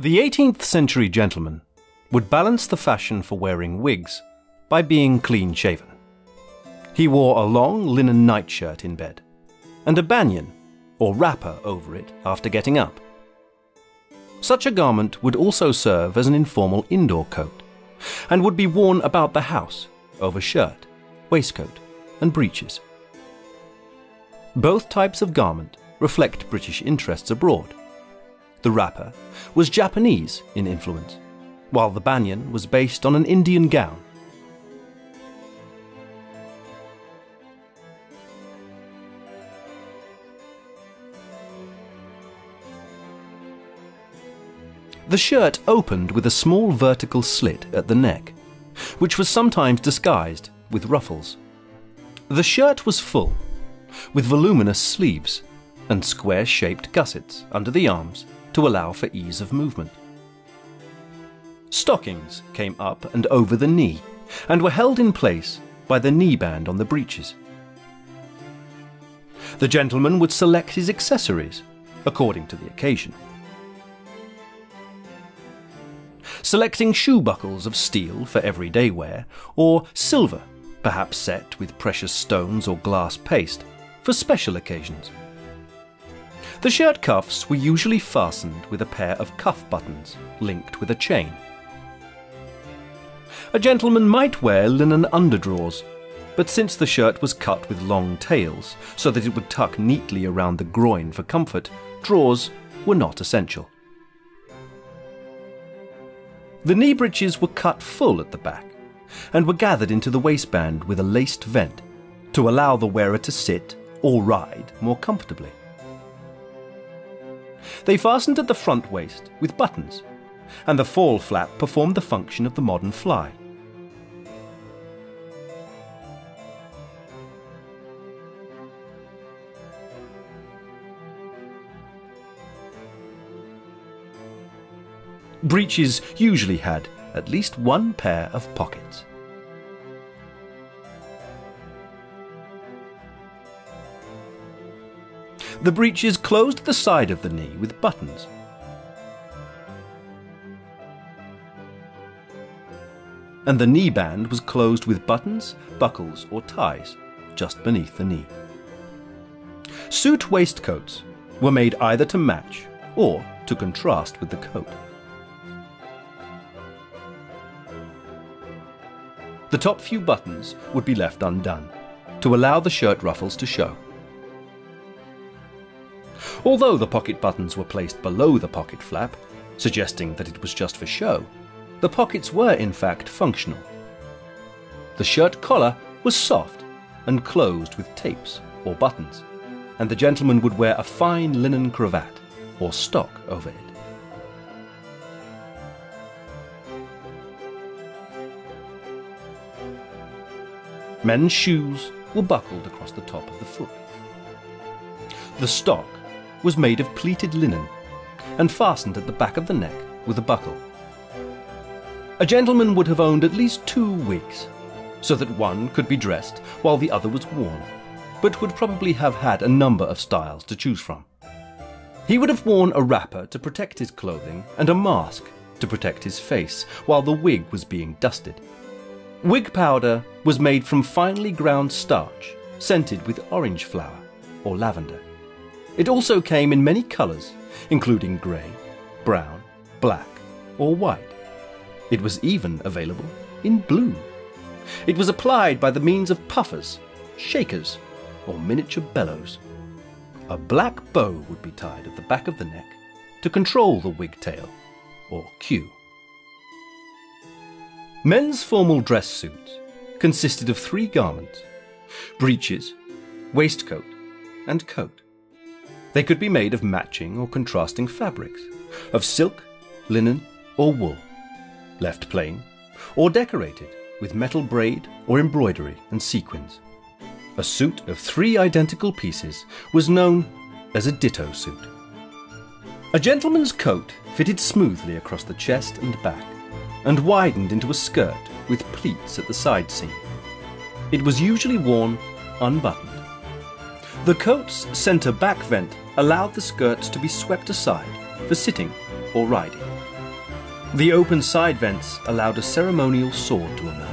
The 18th century gentleman would balance the fashion for wearing wigs by being clean-shaven. He wore a long linen nightshirt in bed and a banyan or wrapper over it after getting up. Such a garment would also serve as an informal indoor coat and would be worn about the house over shirt, waistcoat and breeches. Both types of garment reflect British interests abroad. The wrapper was Japanese in influence, while the banyan was based on an Indian gown. The shirt opened with a small vertical slit at the neck, which was sometimes disguised with ruffles. The shirt was full, with voluminous sleeves and square-shaped gussets under the arms to allow for ease of movement. Stockings came up and over the knee and were held in place by the knee-band on the breeches. The gentleman would select his accessories according to the occasion, selecting shoe buckles of steel for everyday wear, or silver, perhaps set with precious stones or glass paste, for special occasions. The shirt cuffs were usually fastened with a pair of cuff buttons linked with a chain. A gentleman might wear linen underdrawers, but since the shirt was cut with long tails so that it would tuck neatly around the groin for comfort, drawers were not essential. The knee breeches were cut full at the back and were gathered into the waistband with a laced vent to allow the wearer to sit or ride more comfortably. They fastened at the front waist with buttons, and the fall flap performed the function of the modern fly. Breeches usually had at least one pair of pockets. The breeches closed the side of the knee with buttons. And the knee band was closed with buttons, buckles or ties just beneath the knee. Suit waistcoats were made either to match or to contrast with the coat. The top few buttons would be left undone to allow the shirt ruffles to show. Although the pocket buttons were placed below the pocket flap, suggesting that it was just for show, the pockets were in fact functional. The shirt collar was soft and closed with tapes or buttons, and the gentleman would wear a fine linen cravat or stock over it. Men's shoes were buckled across the top of the foot. The stock was made of pleated linen and fastened at the back of the neck with a buckle. A gentleman would have owned at least 2 wigs, so that one could be dressed while the other was worn, but would probably have had a number of styles to choose from. He would have worn a wrapper to protect his clothing and a mask to protect his face while the wig was being dusted. Wig powder was made from finely ground starch, scented with orange flower or lavender. It also came in many colours, including grey, brown, black or white. It was even available in blue. It was applied by the means of puffers, shakers or miniature bellows. A black bow would be tied at the back of the neck to control the wigtail or queue. Men's formal dress suits consisted of 3 garments: breeches, waistcoat and coat. They could be made of matching or contrasting fabrics, of silk, linen or wool, left plain or decorated with metal braid or embroidery and sequins. A suit of 3 identical pieces was known as a ditto suit. A gentleman's coat fitted smoothly across the chest and back and widened into a skirt with pleats at the side seam. It was usually worn unbuttoned. The coat's centre back vent allowed the skirts to be swept aside for sitting or riding. The open side vents allowed a ceremonial sword to emerge.